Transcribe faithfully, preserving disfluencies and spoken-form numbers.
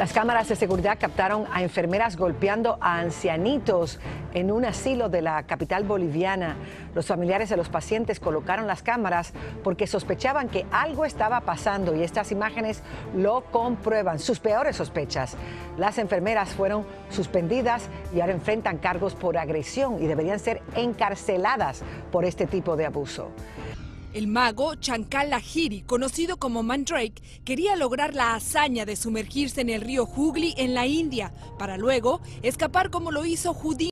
Las cámaras de seguridad captaron a enfermeras golpeando a ancianitos en un asilo de la capital boliviana. Los familiares de los pacientes colocaron las cámaras porque sospechaban que algo estaba pasando y estas imágenes lo comprueban, sus peores sospechas. Las enfermeras fueron suspendidas y ahora enfrentan cargos por agresión y deberían ser encarceladas por este tipo de abuso. El mago Chankal Lahiri, conocido como Mandrake, quería lograr la hazaña de sumergirse en el río Hooghly en la India, para luego escapar como lo hizo Houdini.